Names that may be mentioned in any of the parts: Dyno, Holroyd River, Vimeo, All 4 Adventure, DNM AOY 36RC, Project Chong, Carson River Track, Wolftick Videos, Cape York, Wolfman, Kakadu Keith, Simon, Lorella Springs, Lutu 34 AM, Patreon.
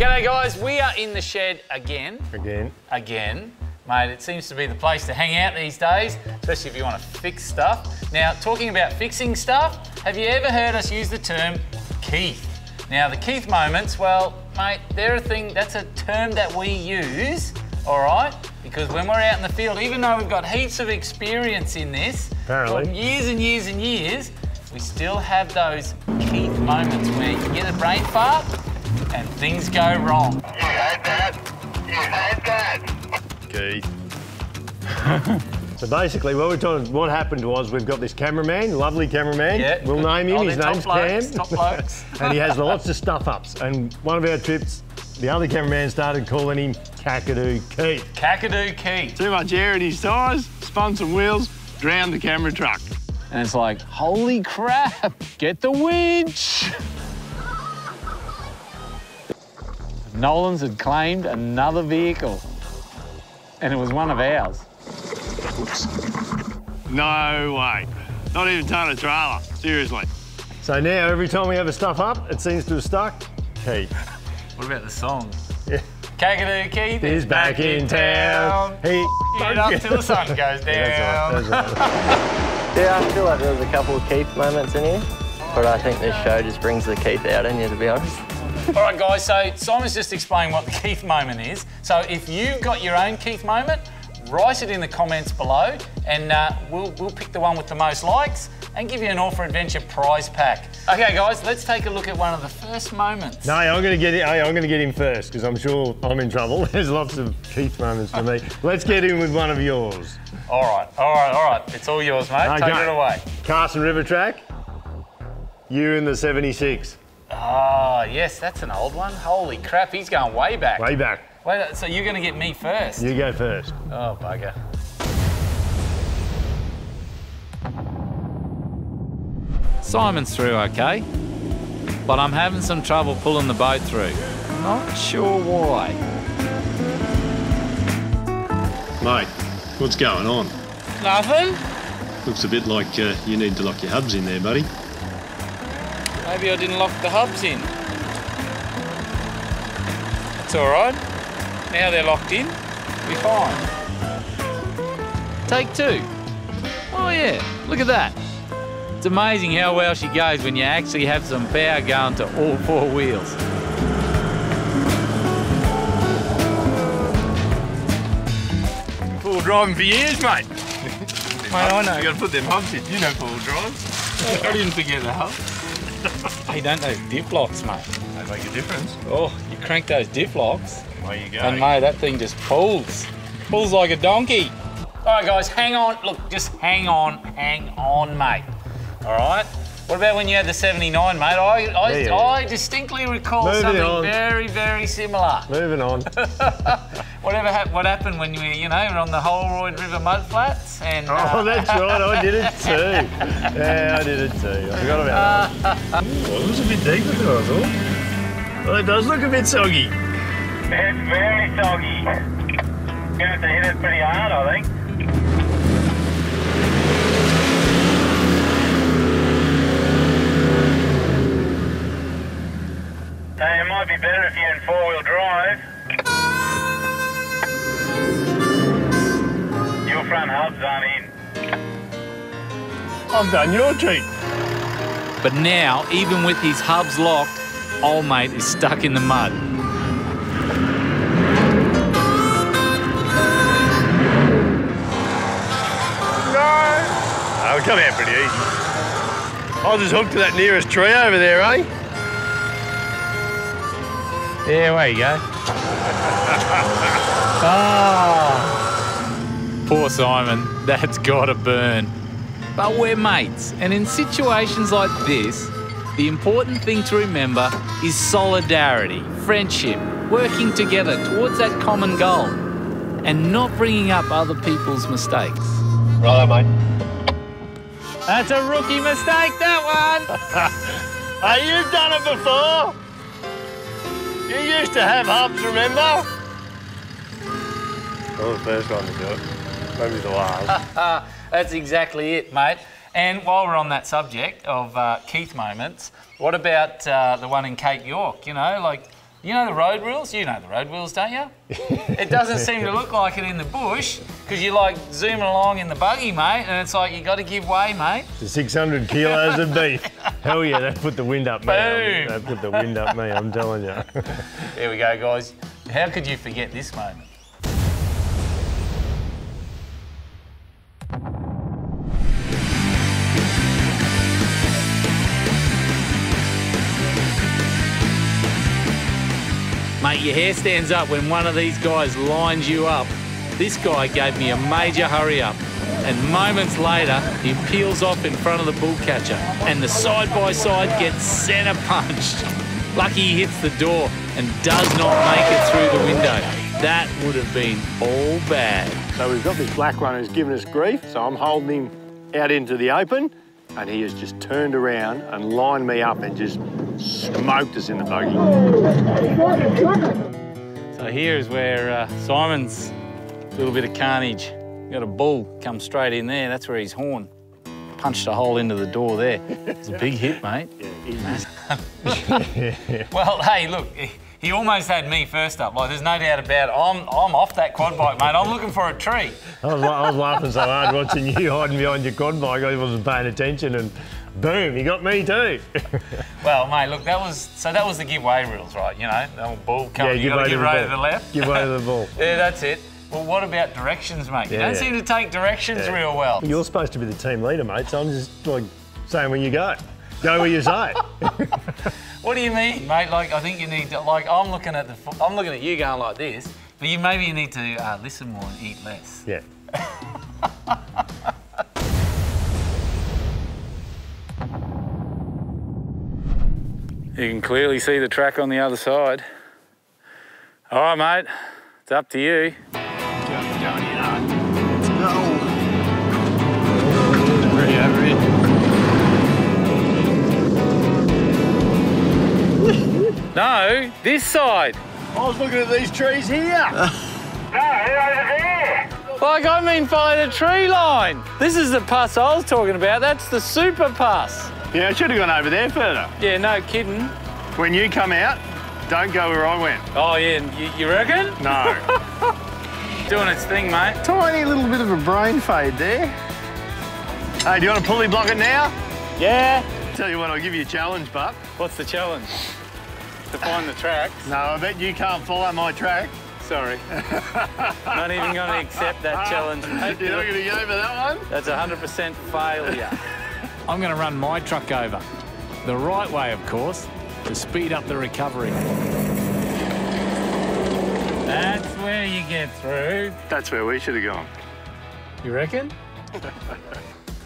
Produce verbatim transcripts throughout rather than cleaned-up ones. G'day guys, we are in the shed again. Again. Again. Mate, it seems to be the place to hang out these days, especially if you want to fix stuff. Now, talking about fixing stuff, have you ever heard us use the term Keith? Now, the Keith moments, well, mate, they're a thing, that's a term that we use, all right? Because when we're out in the field, even though we've got heaps of experience in this, apparently, from years and years and years, we still have those Keith moments where you get a brain fart and things go wrong. You had that, you had that. Keith. So basically what we're talking, what happened was we've got this cameraman, lovely cameraman, yeah, we'll name him, oh, his name's Cam. Top blokes. And he has lots of stuff ups. And one of our trips, the other cameraman started calling him Kakadu Keith. Kakadu Keith. Too much air in his tyres, spun some wheels, drowned the camera truck. And it's like, holy crap, get the winch. Nolan's had claimed another vehicle. And it was one of ours. No way. Not even towing a trailer, seriously. So now every time we have a stuff up, it seems to have stuck. Keith. What about the song? Yeah. Kakadu Keith is back, back in town. town. He it up till the sun goes down. That's right, that's right. Yeah, I feel like there was a couple of Keith moments in here, but I think this show just brings the Keith out in you, to be honest. All right, guys, so Simon's just explained what the Keith moment is. So if you've got your own Keith moment, write it in the comments below and uh, we'll, we'll pick the one with the most likes and give you an All four Adventure prize pack. Okay, guys, let's take a look at one of the first moments. No, I'm going to get, I'm going to get him first because I'm sure I'm in trouble. There's lots of Keith moments for me. Let's get in with one of yours. All right, all right, all right. It's all yours, mate. Okay. Take it away. Carson River Track, you in the seventy-six. Oh, yes, that's an old one. Holy crap, he's going way back. Way back. Wait, so you're going to get me first? You go first. Oh, bugger. Simon's through okay, but I'm having some trouble pulling the boat through. Not sure why. Mate, what's going on? Nothing. Looks a bit like uh, you need to lock your hubs in there, buddy. Maybe I didn't lock the hubs in. That's all right. Now they're locked in, we'll be fine. Take two. Oh yeah, look at that. It's amazing how well she goes when you actually have some power going to all four wheels. Four-wheel driving for years, mate. Mate, I know. You gotta put them hubs in, you know four-wheel drive. I didn't forget the hubs. Hey, don't those diff locks, mate. They make a difference. Oh, you crank those diff locks. There you go. And mate, that thing just pulls. Pulls like a donkey. All right, guys, hang on. Look, just hang on, hang on, mate. All right? What about when you had the seventy-nine, mate? I, I, yeah, yeah. I distinctly recall Moving something on. very, very similar. Moving on. Whatever ha what happened when we, you know, were on the Holroyd River mudflats and... Oh, uh, that's right, I did it too. Yeah, I did it too. I forgot about that one. Ooh, it was a bit deeper than I thought. Well, it does look a bit soggy. It's very soggy. You're going to have to hit it pretty hard, I think. Hey, it might be better if you're in four-wheel drive. Your front hubs aren't in. I've done your trick. But now, even with his hubs locked, old mate is stuck in the mud. No! It'll come out pretty easy. I was just hooked to that nearest tree over there, eh? Yeah, there you go. Ah. Poor Simon, that's gotta burn. But we're mates, and in situations like this, the important thing to remember is solidarity, friendship, working together towards that common goal, and not bringing up other people's mistakes. Righto, mate. That's a rookie mistake, that one! Oh, you've done it before! You used to have hubs, remember? Well, the first one to do it. Maybe the last. That's exactly it, mate. And while we're on that subject of uh, Keith moments, what about uh, the one in Cape York? You know, like You know the road rules? You know the road rules, don't you? It doesn't seem to look like it in the bush, because you're like zooming along in the buggy, mate, and it's like you got to give way, mate. To six hundred kilos of beef. Hell yeah, that put the wind up me. That put the wind up me, I'm telling you. There we go, guys. How could you forget this moment? Mate, your hair stands up when one of these guys lines you up. This guy gave me a major hurry up, and moments later, he peels off in front of the bull catcher, and the side-by-side gets centre punched. Lucky he hits the door and does not make it through the window. That would have been all bad. So we've got this black one who's given us grief, so I'm holding him out into the open, and he has just turned around and lined me up and just smoked us in the buggy. So here is where uh, Simon's little bit of carnage. Got a bull come straight in there. That's where his horn punched a hole into the door there. It's a big hit, mate. Well, hey, look, he almost had me first up. Like, there's no doubt about it. I'm, I'm off that quad bike, mate. I'm looking for a tree. I was, I was laughing so hard watching you hiding behind your quad bike. I wasn't paying attention and boom, you got me too. Well, mate, look, that was so that was the giveaway rules, right? You know, the old ball coming, yeah, you got to give way to the left. Give way to the ball. Yeah, that's it. Well, what about directions, mate? You yeah, don't yeah. seem to take directions yeah. real well. You're supposed to be the team leader, mate, so I'm just like saying where you go. Go where you say. What do you mean, mate? Like, I think you need to, like, I'm looking at the, I'm looking at you going like this, but you maybe you need to uh, listen more and eat less. Yeah. You can clearly see the track on the other side. All right, mate, it's up to you. Let's go. Pretty over it. No, this side. I was looking at these trees here. No, over here. Like, I mean by the tree line. This is the pass I was talking about. That's the super pass. Yeah, I should have gone over there further. Yeah, no kidding. When you come out, don't go where I went. Oh, yeah, you, you reckon? No. Doing its thing, mate. Tiny little bit of a brain fade there. Hey, do you want to pulley block it now? Yeah. Tell you what, I'll give you a challenge, Buck. What's the challenge? To find the tracks. No, I bet you can't follow my track. Sorry. Not even going to accept that challenge. Mate. You're not going to go for that one? That's one hundred percent failure. I'm going to run my truck over, the right way, of course, to speed up the recovery. That's where you get through. That's where we should have gone. You reckon?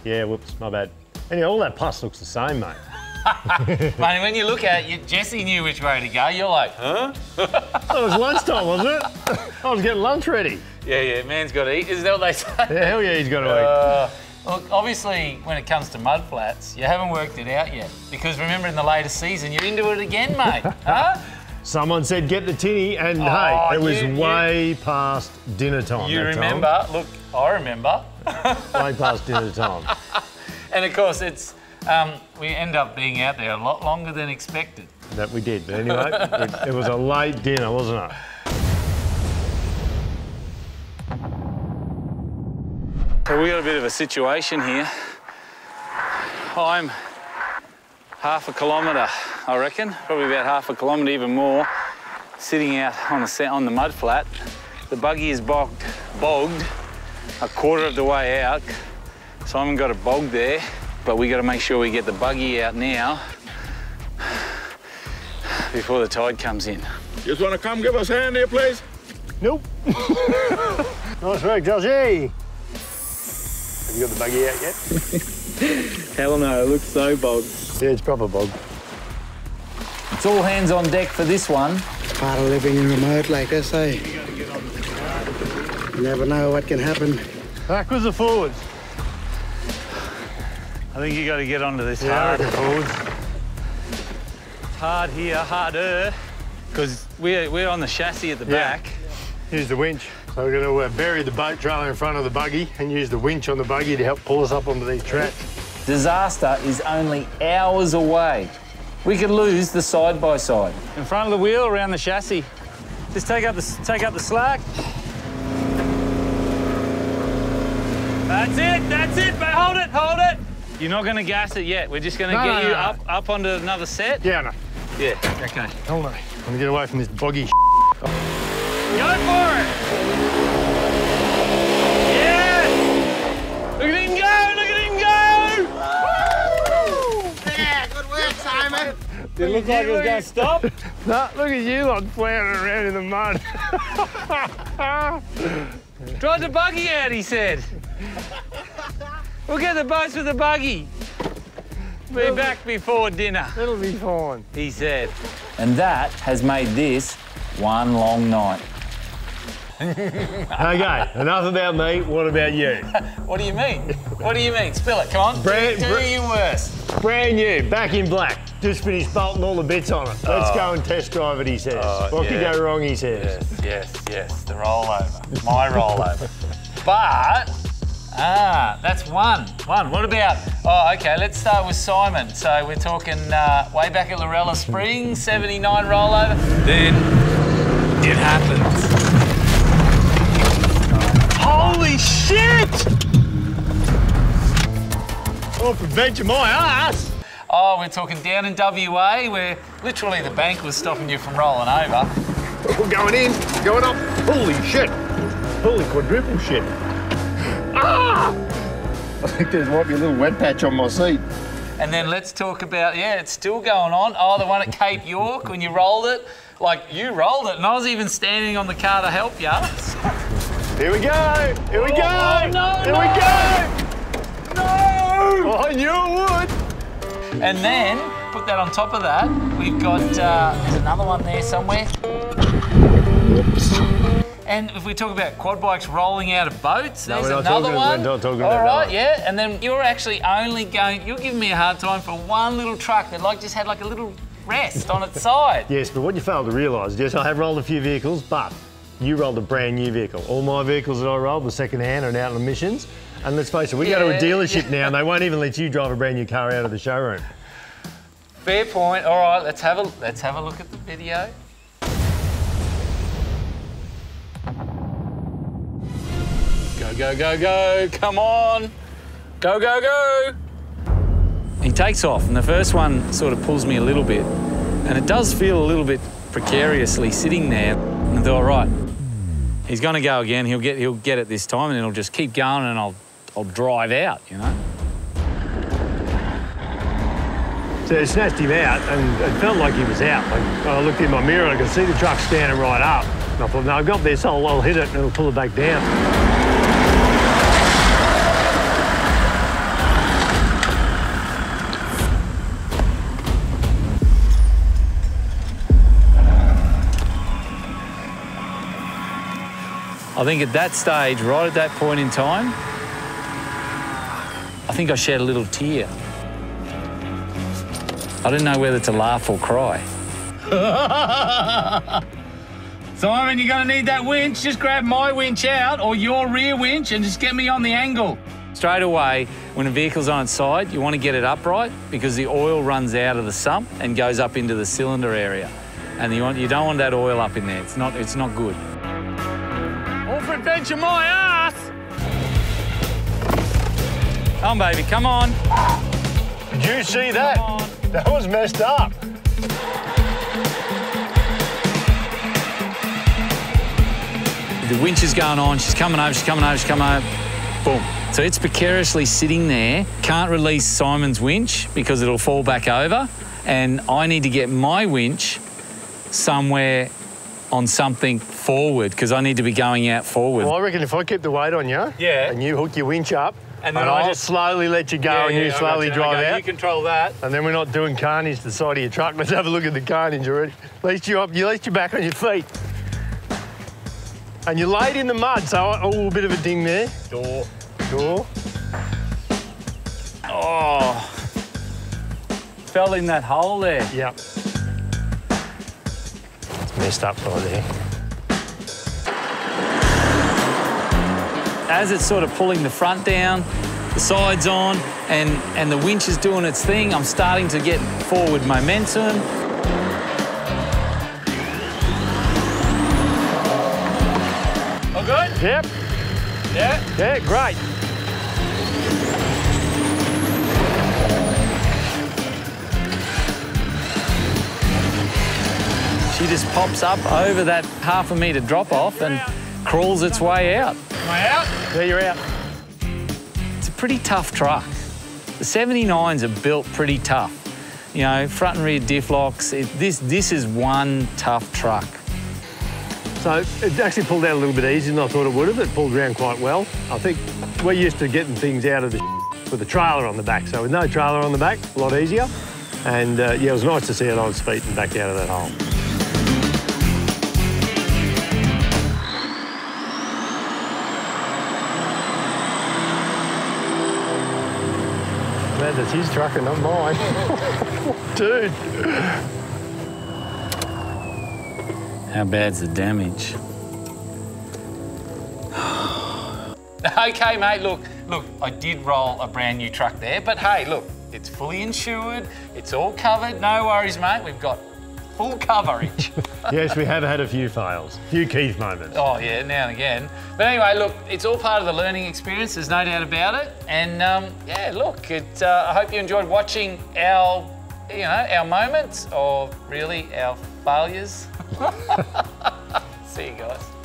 Yeah, whoops, my bad. Anyway, all that pus looks the same, mate. Mate, when you look at it, Jesse knew which way to go. You're like, huh? That was lunchtime, wasn't it? I was getting lunch ready. Yeah, yeah, man's got to eat. Is that what they say? Yeah, hell yeah, he's got to uh... eat. Look, obviously, when it comes to mud flats, you haven't worked it out yet. Because remember, in the latest season, you're into it again, mate. Huh? Someone said, get the tinny, and oh, hey, it was you, way you... past dinner time. You remember? Time. Look, I remember. Way past dinner time. And of course, it's um, we end up being out there a lot longer than expected. That we did, but anyway, it, it was a late dinner, wasn't it? So we got a bit of a situation here. I'm half a kilometre, I reckon, probably about half a kilometre, even more, sitting out on the, on the mud flat. The buggy is bogged, bogged a quarter of the way out. Simon got it bogged there, but we got to make sure we get the buggy out now before the tide comes in. You just want to come give us a hand here, please? Nope. Nice work, Josie. Have you got the buggy out yet? Hell no, it looks so bogged. Yeah, it's proper bogged. It's all hands on deck for this one. It's part of living in remote like this, eh? You never know what can happen. Backwards or forwards? I think you got to get onto this yeah, hard. Forwards. It's hard here, harder, because we're, we're on the chassis at the yeah. back. Here's the winch. So we're going to uh, bury the boat trailer in front of the buggy and use the winch on the buggy to help pull us up onto these tracks. Disaster is only hours away. we could lose the side-by-side. -side. In front of the wheel, around the chassis. Just take up the, take up the slack. That's it, that's it, but hold it, hold it. You're not going to gas it yet. We're just going to no, get no, you no. up up onto another set. Yeah, no. Yeah, okay. Hell no. I'm going to get away from this boggy Go for it. Yeah. Look at him go, look at him go. Woo! Yeah, good work, Simon. Did it look like it was going to stop? No, look at you lot flaring around in the mud. Drive the buggy out, he said. We'll get the boats with the buggy. Be it'll back be, before dinner. It'll be fine, he said. And that has made this one long night. Okay, enough about me. What about you? What do you mean? What do you mean? Spill it, come on. Brand, do do your worst. Brand new, back in black. Just finished bolting all the bits on it. Let's oh. go and test drive it, he says. Oh, what yeah. could go wrong, he says. Yes, yes, yes. The rollover. My rollover. But... Ah, that's one. One. What about? Oh, okay. Let's start with Simon. So we're talking uh, way back at Lorella Springs, seventy-nine rollover. Then it happens. Holy shit! Oh, for venture my ass. Oh, we're talking down in W A, where literally the bank was stopping you from rolling over. We're going in, going up. Holy shit! Holy quadruple shit! I think there might be a little wet patch on my seat. And then let's talk about, yeah, it's still going on. Oh, the one at Cape York when you rolled it. Like, you rolled it, and I was even standing on the car to help you. Here we go. Here we go. Oh, no, Here no. we go. No. Oh, I knew it would. And then, put that on top of that, we've got, uh, there's another one there somewhere. Oops. And if we talk about quad bikes rolling out of boats, no, there's we're not another talking, one. We're not talking All about right, that. yeah. And then you're actually only going, you're giving me a hard time for one little truck that like just had like a little rest on its side. Yes, but what you fail to realise, yes, I have rolled a few vehicles, but you rolled a brand new vehicle. All my vehicles that I rolled were second hand and out on emissions. And let's face it, we yeah, go to a dealership yeah. now and they won't even let you drive a brand new car out of the showroom. Fair point. All right, let's have a, let's have a look at the video. Go, go, go, come on. Go, go, go. He takes off, and the first one sort of pulls me a little bit. And it does feel a little bit precariously sitting there. And I thought, right, he's gonna go again. He'll get, he'll get it this time, and it'll just keep going, and I'll, I'll drive out, you know? So it snatched him out, and it felt like he was out. Like, I looked in my mirror, and I could see the truck standing right up. And I thought, no, I've got this, I'll, I'll hit it, and it'll pull it back down. I think at that stage, right at that point in time, I think I shed a little tear. I didn't know whether to laugh or cry. Simon, you're gonna need that winch. Just grab my winch out or your rear winch and just get me on the angle. Straight away, when a vehicle's on its side, you want to get it upright because the oil runs out of the sump and goes up into the cylinder area. And you, want, you don't want that oil up in there. It's not, it's not good. Adventure my ass! Come on, baby, come on. Did you see that? That was messed up. The winch is going on, she's coming over, she's coming over, she's coming over. Boom. So it's precariously sitting there, can't release Simon's winch because it'll fall back over, and I need to get my winch somewhere on something forward, because I need to be going out forward. Well, I reckon if I keep the weight on you, yeah. and you hook your winch up, and, then and I just slowly let you go yeah, and yeah, you I slowly you. drive okay, out. You control that. And then we're not doing carnage to the side of your truck. Let's have a look at the carnage already. At least you're, up, at least you're back on your feet. And you're laid in the mud, so I, oh, a bit of a ding there. Door. Door. Oh. Fell in that hole there. Yep. Messed up right there. As it's sort of pulling the front down, the side's on and, and the winch is doing its thing. I'm starting to get forward momentum. All good? Yep. Yeah? Yeah, great. She just pops up over that half a metre drop off and crawls its way out. Am I out? Yeah, you're out. It's a pretty tough truck. The seventy-nines are built pretty tough. You know, front and rear diff locks. It, this, this is one tough truck. So it actually pulled out a little bit easier than I thought it would have. It pulled around quite well. I think we're used to getting things out of the sh with a trailer on the back. So with no trailer on the back, a lot easier. And uh, yeah, it was nice to see it on its feet and back out of that hole. Glad that's his truck and not mine. Dude. How bad's the damage? OK, mate, look, look, I did roll a brand new truck there, but hey, look, it's fully insured, it's all covered, no worries, mate, we've got full coverage. Yes, we have had a few fails, a few Keith moments. Oh, yeah, now and again. But anyway, look, it's all part of the learning experience, there's no doubt about it. And, um, yeah, look, it, uh, I hope you enjoyed watching our, you know, our moments, or really our failures. See you guys.